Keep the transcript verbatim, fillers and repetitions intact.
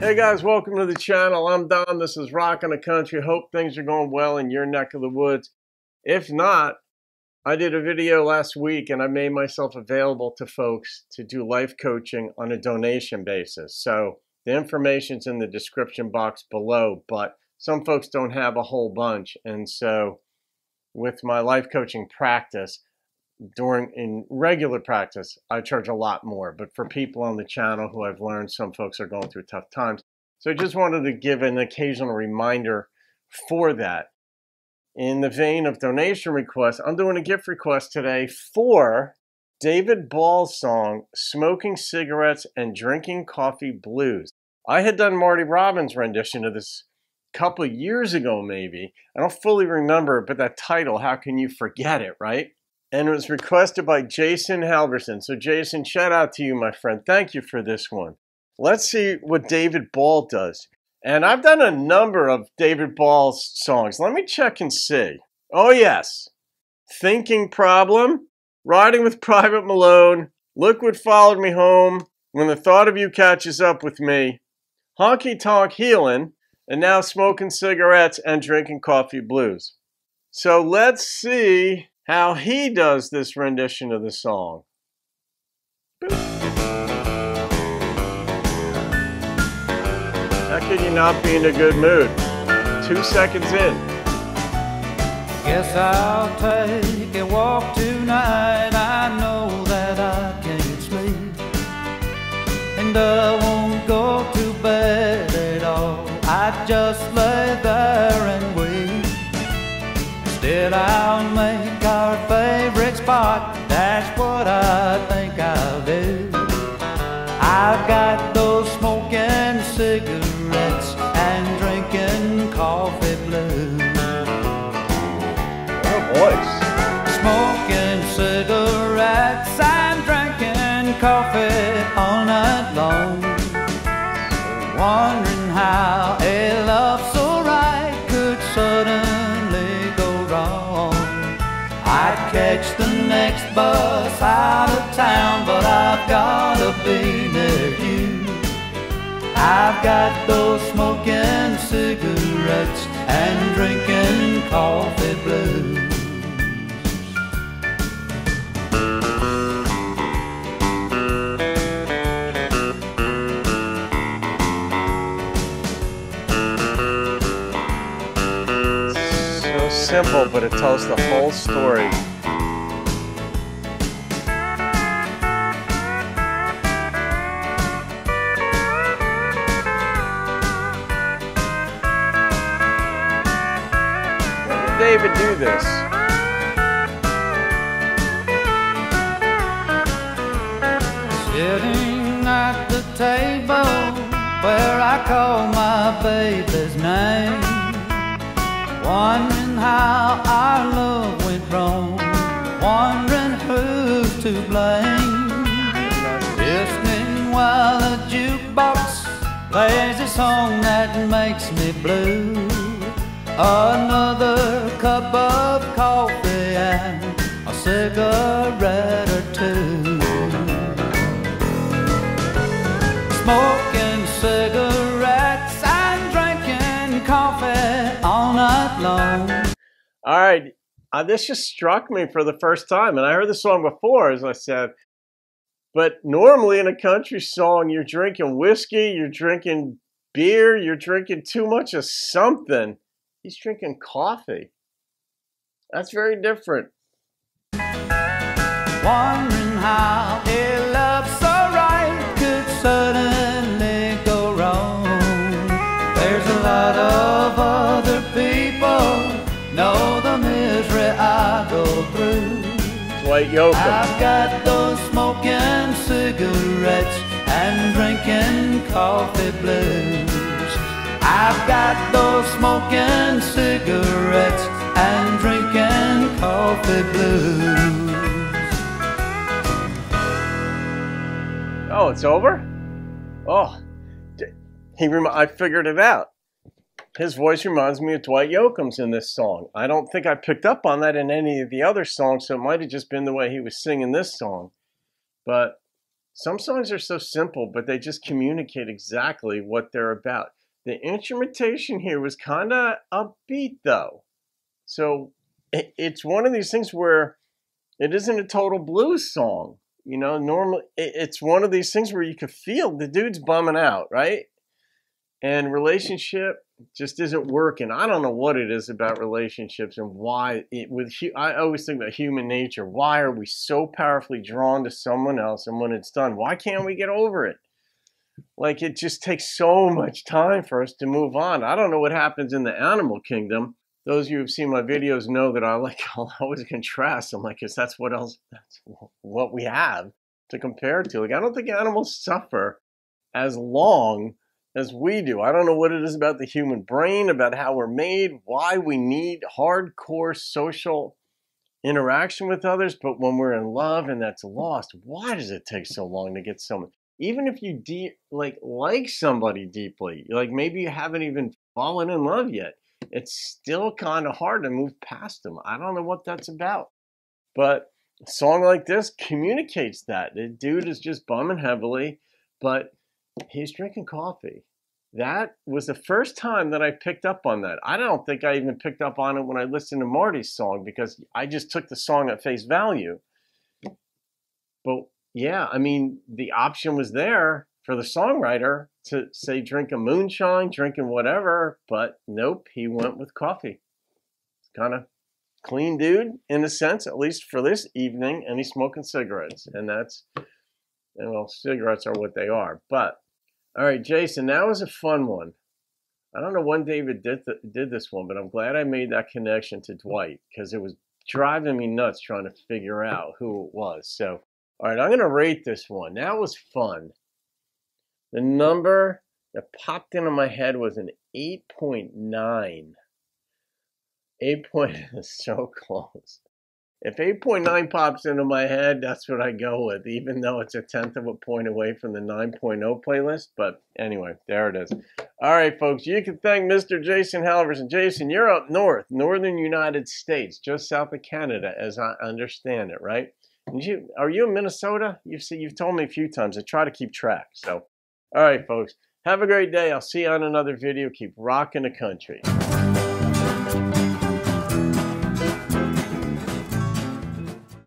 Hey guys, welcome to the channel. I'm Don. This is Rockin' the Country. Hope things are going well in your neck of the woods. If not, I did a video last week and I made myself available to folks to do life coaching on a donation basis. So the information's in the description box below, but some folks don't have a whole bunch. And so with my life coaching practice, during in regular practice, I charge a lot more, but for people on the channel who I've learned, some folks are going through tough times. So I just wanted to give an occasional reminder for that. In the vein of donation requests, I'm doing a gift request today for David Ball's song, Smoking Cigarettes and Drinking Coffee Blues. I had done Marty Robbins' rendition of this a couple of years ago, maybe. I don't fully remember, but that title, how can you forget it, right? And it was requested by Jason Halverson. So Jason, shout out to you, my friend. Thank you for this one. Let's see what David Ball does. And I've done a number of David Ball's songs. Let me check and see. Oh, yes. Thinking Problem, Riding with Private Malone, Look What Followed Me Home, When the Thought of You Catches Up With Me, Honky Tonk Healin', and now Smoking Cigarettes and Drinking Coffee Blues. So let's see how he does this rendition of the song. How can you not be in a good mood? Two seconds in. Guess I'll take a walk tonight. I know that I can't sleep, and I won't go to bed at all. I just lay there and wait. Instead I'll make our favorite spot, that's what I think I'll do. I've got those smoking cigarettes and drinking coffee blues. What a voice. Smoking cigarettes and drinking coffee all night long, wondering how a love so right could suddenly go wrong. I'd catch the next bus out of town, but I've gotta be near you. I've got those smoking cigarettes and drinking coffee blues. Simple, but it tells the whole story. How did David do this? Sitting at the table where I call my baby's name, wondering how our love went wrong, wondering who's to blame. Listening while the jukebox plays a song that makes me blue. Another cup of coffee and a cigarette or two. Smoking cigarettes and drinking coffee all night long. All right, uh, this just struck me for the first time, and I heard the song before, as I said, but normally in a country song, you're drinking whiskey, you're drinking beer, you're drinking too much of something. He's drinking coffee. That's very different. Wondering how a love so right could suddenly go wrong. There's a lot of other people know the misery I go through. Dwight Yoakam. I've got those smoking cigarettes and drinking coffee blues. I've got those smoking cigarettes and drinking coffee blues. Oh, it's over? Oh, he rem- I figured it out. His voice reminds me of Dwight Yoakam's in this song. I don't think I picked up on that in any of the other songs, so it might have just been the way he was singing this song. But Some songs are so simple, but they just communicate exactly what they're about. The instrumentation here was kind of upbeat, though. So it, it's one of these things where it isn't a total blues song. You know, normally it, it's one of these things where you could feel the dude's bumming out, right? And Relationship just isn't working. I don't know what it is about relationships and why it with I always think about human nature. Why are we so powerfully drawn to someone else? And when it's done, why can't we get over it? Like, it just takes so much time for us to move on. I don't know what happens in the animal kingdom. Those of you who've seen my videos know that I like I'll always contrast. I'm like, 'cause that's what else that's what we have to compare to. Like, I don't think animals suffer as long as we do. I don't know what it is about the human brain, about how we're made, why we need hardcore social interaction with others. But when we're in love and that's lost, why does it take so long to get someone? Even if you de like like somebody deeply, like maybe you haven't even fallen in love yet, it's still kind of hard to move past them. I don't know what that's about. But a song like this communicates that. The dude is just bumming heavily, but he's drinking coffee. That was the first time that I picked up on that. I don't think I even picked up on it when I listened to Marty's song, because I just took the song at face value. But yeah, I mean, the option was there for the songwriter to say drinking moonshine, drinking whatever, but nope, he went with coffee. It's kind of clean dude in a sense, at least for this evening, and he's smoking cigarettes, and that's, and well, cigarettes are what they are. But all right, Jason, that was a fun one. I don't know when David did, th did this one, but I'm glad I made that connection to Dwight, because it was driving me nuts trying to figure out who it was. So, all right, I'm going to rate this one. That was fun. The number that popped into my head was an eight point nine. eight point is so close. If eight point nine pops into my head, that's what I go with, even though it's a tenth of a point away from the nine point oh playlist. But anyway, there it is. All right, folks, you can thank Mister Jason Halverson. Jason, you're up north, northern United States, just south of Canada, as I understand it, right? And you, are you in Minnesota? You've, see, you've told me a few times. I try to keep track. So, all right, folks, have a great day. I'll see you on another video. Keep rocking the country.